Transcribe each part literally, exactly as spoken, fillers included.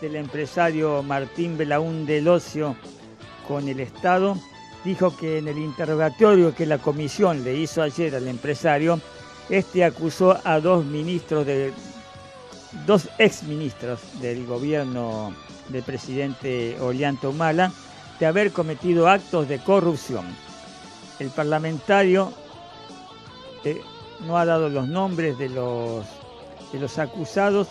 del empresario Martín Belaúnde Lossio con el Estado, dijo que en el interrogatorio que la comisión le hizo ayer al empresario, este acusó a dos ministros, de, dos exministros del gobierno del presidente Ollanta Humala de haber cometido actos de corrupción. El parlamentario eh, no ha dado los nombres de los, de los acusados,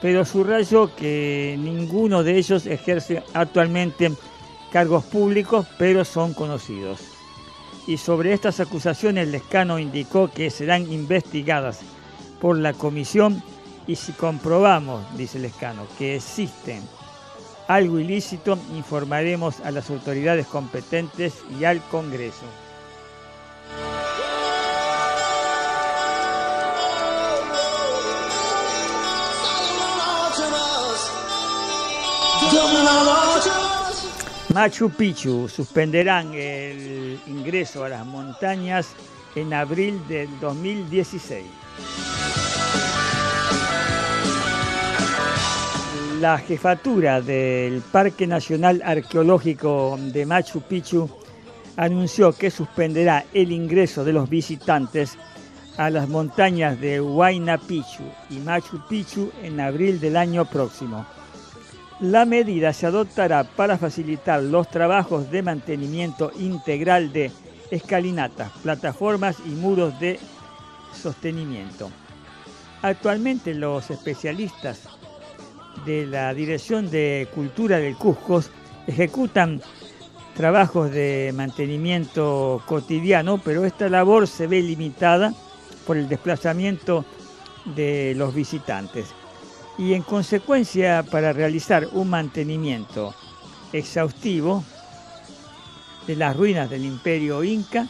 pero subrayó que ninguno de ellos ejerce actualmente cargos públicos, pero son conocidos. Y sobre estas acusaciones, Lescano indicó que serán investigadas por la comisión y si comprobamos, dice Lescano, que existen algo ilícito, informaremos a las autoridades competentes y al Congreso. Machu Picchu suspenderán el ingreso a las montañas en abril del dos mil dieciséis. La jefatura del Parque Nacional Arqueológico de Machu Picchu anunció que suspenderá el ingreso de los visitantes a las montañas de Huayna Picchu y Machu Picchu en abril del año próximo. La medida se adoptará para facilitar los trabajos de mantenimiento integral de escalinatas, plataformas y muros de sostenimiento. Actualmente los especialistas de la Dirección de Cultura del Cusco ejecutan trabajos de mantenimiento cotidiano, pero esta labor se ve limitada por el desplazamiento de los visitantes. Y en consecuencia, para realizar un mantenimiento exhaustivo de las ruinas del Imperio Inca,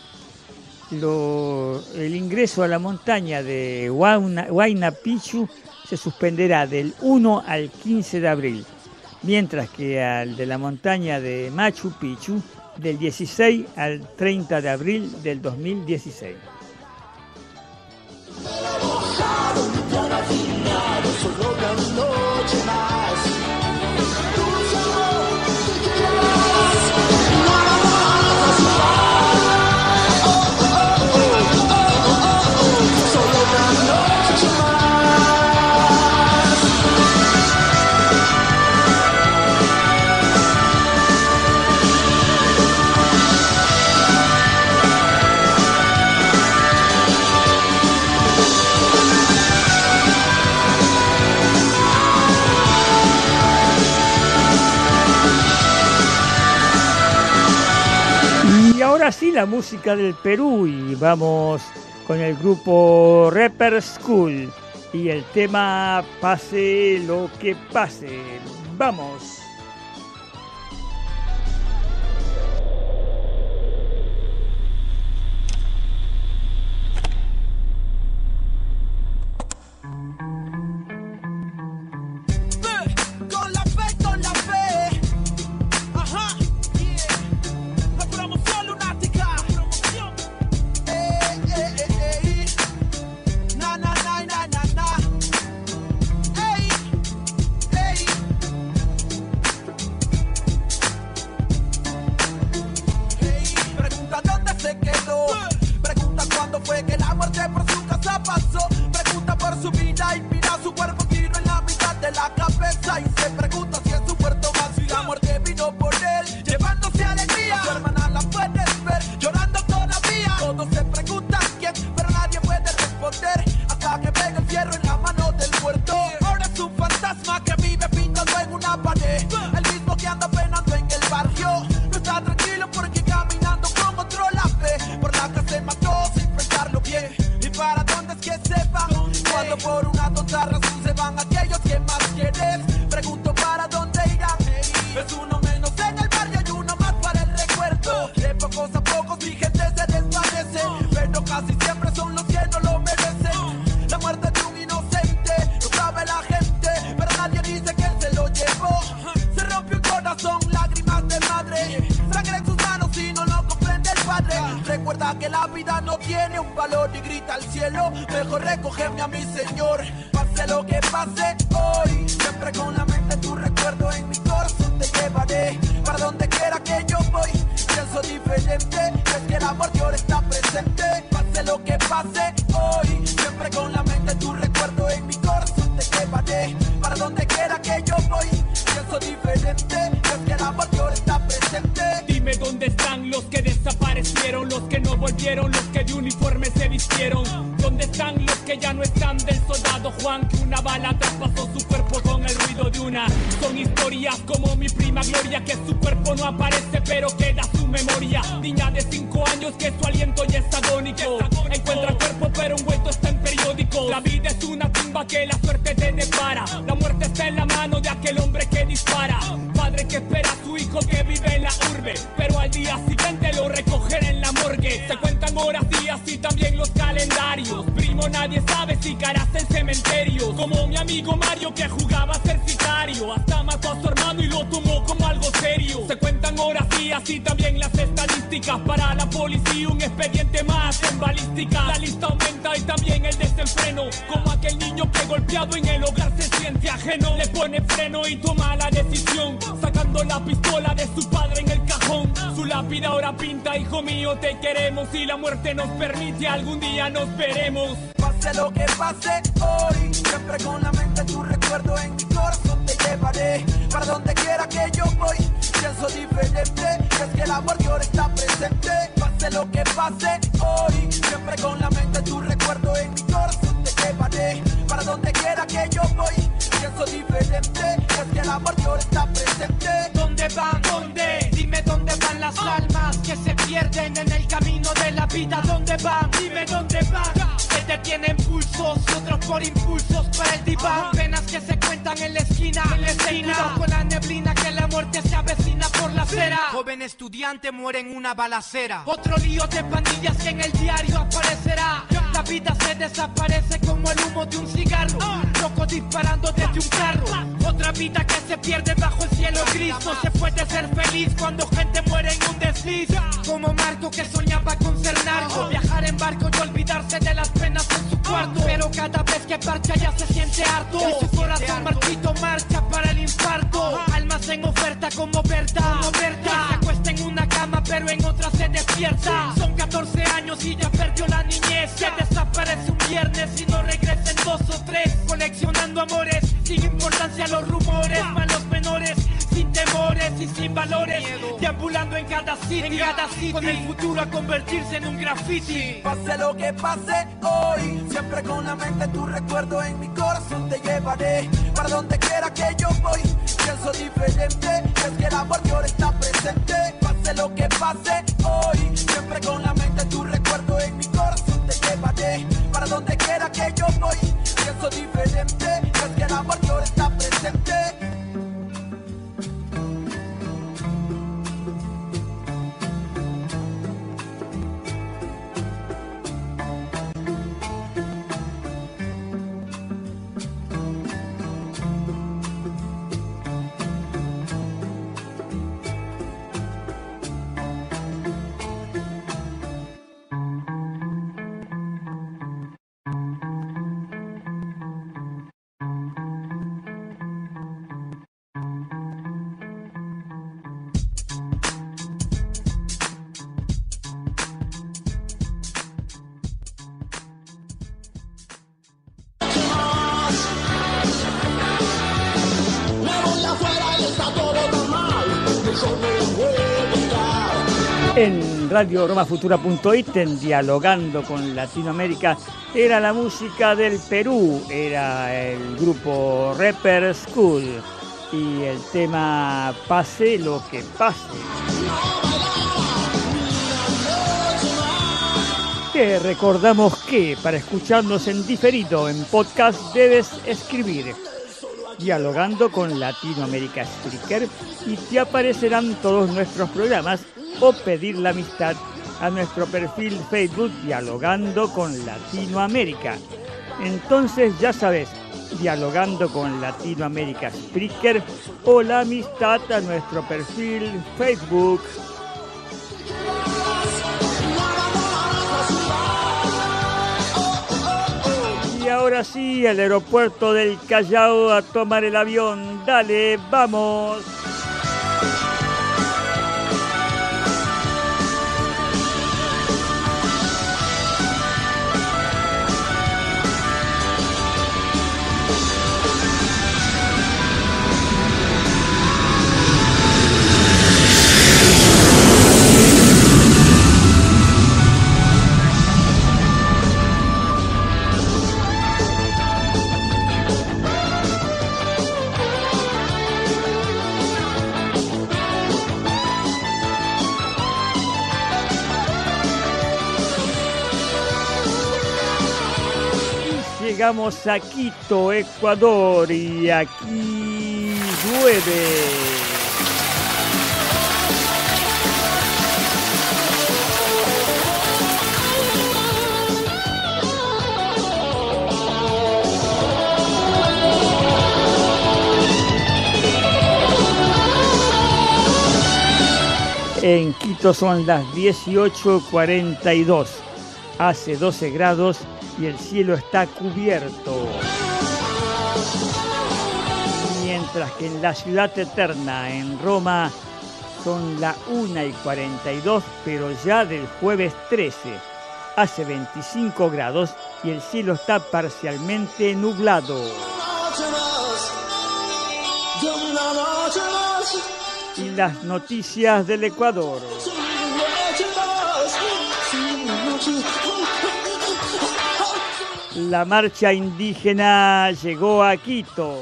lo, el ingreso a la montaña de Huayna, Huayna Picchu se suspenderá del uno al quince de abril, mientras que al de la montaña de Machu Picchu del dieciséis al treinta de abril del dos mil dieciséis. Así la música del Perú, y vamos con el grupo Rapper School y el tema Pase lo que pase. ¡Vamos! Mejor recógeme a mi Señor, pase lo que pase hoy, siempre con la mente tú recuerdas. que yo voy, pienso diferente, es que la volvió está presente. Dime dónde están los que desaparecieron, los que no volvieron, los que de uniforme se vistieron. ¿Dónde están los que ya no están del soldado Juan, que una bala traspasó su cuerpo con el ruido de una? Son historias como mi prima Gloria, que su cuerpo no aparece pero queda su memoria. Niña de cinco años que su aliento ya es agónico, encuentra el cuerpo pero envuelto está en periódicos. La vida es una tumba que la suerte te depara, la muerte está en la mano de aquel hombre que dispara. Padre que espera a su hijo que vive en la urbe, pero al día siguiente lo recogen en la morgue. Se cuentan horas, días y también los calendarios. Primo, nadie sabe si caras en cementerio. Como mi amigo Mario que jugaba a ser sicario, hasta mató a su hermano y lo tomó como algo serio. Se cuentan horas, días y también las estadísticas. Para la policía un expediente más en balística. La lista aumenta y también el desenfreno, como aquel niño que golpeado en el hogar se siente ajeno. Le pone freno y toma la decisión, sacando la pistola de su padre en el cajón. Su lápida ahora pinta: hijo mío, te queremos, y la muerte nos permite, algún día nos veremos. Pase lo que pase hoy, siempre con la mente tu recuerdo en mi corazón te llevaré. Para donde quiera que yo voy, pienso diferente, es que la muerte ahora está presente. Pase lo que pase hoy, siempre con la mente tu recuerdo en mi corazón te llevaré. Para donde quiera que yo voy, pienso diferente, es que la muerte ahora está presente. ¿Dónde van? ¿Dónde? Dime dónde van las almas que se pierden en el camino de la vida. ¿Dónde van? Dime dónde van. Que tienen pulsos, otros por impulsos para el diván. Penas que se cuentan en la esquina, en la esquina. Cuidado con la neblina que la muerte se avecina por la acera. Sí. Joven estudiante muere en una balacera. Otro lío de pandillas que en el diario aparecerá. La vida se desaparece como el humo de un cigarro. Loco disparando desde un carro. Otra vida que se pierde bajo el cielo gris. No se puede ser feliz cuando gente muere en un desliz. Como Marco que soñaba con ser narco, viajar en barco y olvidarse de las penas en su cuarto. Pero cada vez que marcha ya se siente harto, y su corazón marchito marcha para el infarto. Almas en oferta como verdad, no verdad. Se acuesta en una cama pero en otra se despierta. Son catorce años y ya perdió la niñez. Se desaparece un viernes y no regresa en dos o tres. Coleccionando amores, sin importancia los rumores. Malos menores, sin temores y sin valores. Deambulando en cada city, con el futuro a convertirse en un graffiti. Pase lo que pase hoy, siempre con la mente tu recuerdo en mi corazón te llevaré. Para donde quiera que yo voy, pienso diferente, es que la muerte ahora está presente. Pase lo que pase hoy, siempre con la mente tu recuerdo en mi corazón te llevaré. Para donde quiera que yo voy, pienso diferente, es que la muerte ahora está presente. En Radio Romafutura punto i t, en Dialogando con Latinoamérica, era la música del Perú, era el grupo Rapper School y el tema Pase lo que pase, que recordamos que para escucharnos en diferido en podcast debes escribir Dialogando con Latinoamérica Spreaker y te aparecerán todos nuestros programas, o pedir la amistad a nuestro perfil Facebook Dialogando con Latinoamérica. Entonces ya sabes, Dialogando con Latinoamérica Spreaker o la amistad a nuestro perfil Facebook. Y ahora sí, al aeropuerto del Callao a tomar el avión. Dale, vamos. llegamos a Quito, Ecuador, y aquí llueve. En Quito son las dieciocho cuarenta y dos, hace doce grados y el cielo está cubierto. Mientras que en la ciudad eterna, en Roma, son las una y cuarenta y dos, pero ya del jueves trece, hace veinticinco grados y el cielo está parcialmente nublado. Y las noticias del Ecuador. La marcha indígena llegó a Quito.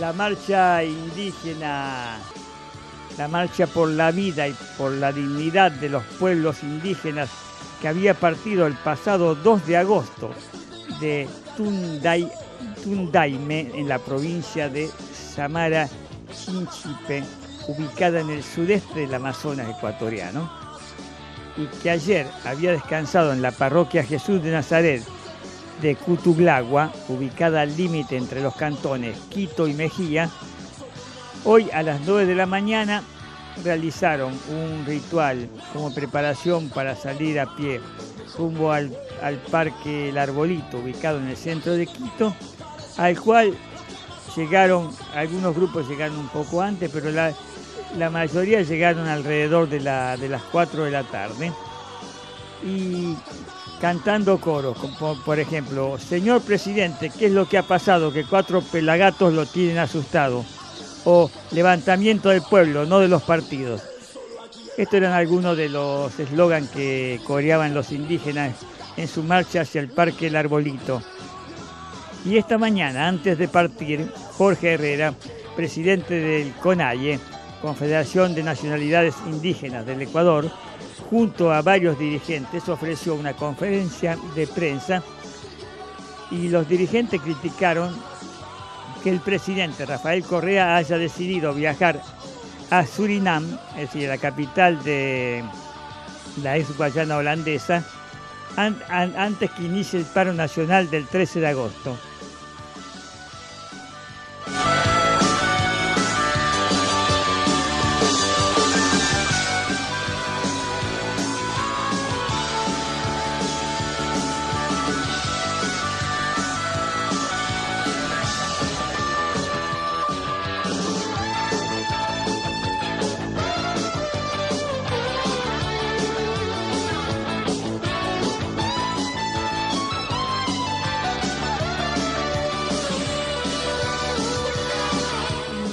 La marcha indígena, la marcha por la vida y por la dignidad de los pueblos indígenas que había partido el pasado dos de agosto de Tundayme. Tundayme, en la provincia de Zamora Chinchipe, ubicada en el sudeste del Amazonas ecuatoriano, y que ayer había descansado en la parroquia Jesús de Nazaret de Cutuglagua, ubicada al límite entre los cantones Quito y Mejía, hoy a las nueve de la mañana realizaron un ritual como preparación para salir a pie rumbo al, al Parque El Arbolito, ubicado en el centro de Quito, al cual llegaron, algunos grupos llegaron un poco antes, pero la, la mayoría llegaron alrededor de, la, de las cuatro de la tarde, y cantando coros, como por ejemplo, señor presidente, ¿qué es lo que ha pasado? Que cuatro pelagatos lo tienen asustado, o levantamiento del pueblo, no de los partidos. Estos eran algunos de los eslogans que coreaban los indígenas en su marcha hacia el Parque El Arbolito. Y esta mañana, antes de partir, Jorge Herrera, presidente del CONAIE, Confederación de Nacionalidades Indígenas del Ecuador, junto a varios dirigentes, ofreció una conferencia de prensa y los dirigentes criticaron que el presidente Rafael Correa haya decidido viajar a Surinam, es decir, la capital de la ex Guayana holandesa, an, an, antes que inicie el paro nacional del trece de agosto.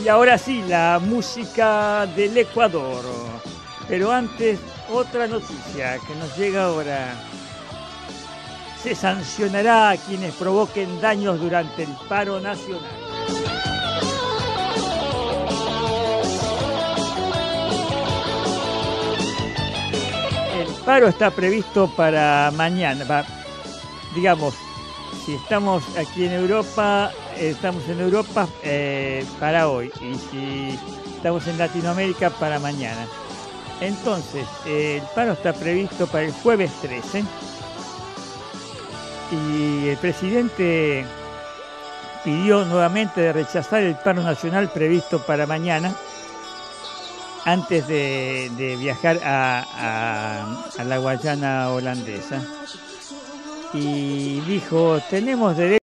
Y ahora sí, la música del Ecuador. Pero antes, otra noticia que nos llega ahora. Se sancionará a quienes provoquen daños durante el paro nacional. El paro está previsto para mañana. Para, digamos, si estamos aquí en Europa... Estamos en Europa eh, para hoy, y si estamos en Latinoamérica, para mañana. Entonces, eh, el paro está previsto para el jueves trece. Y el presidente pidió nuevamente de rechazar el paro nacional previsto para mañana, antes de, de viajar a, a, a la Guayana holandesa. Y dijo, tenemos derecho...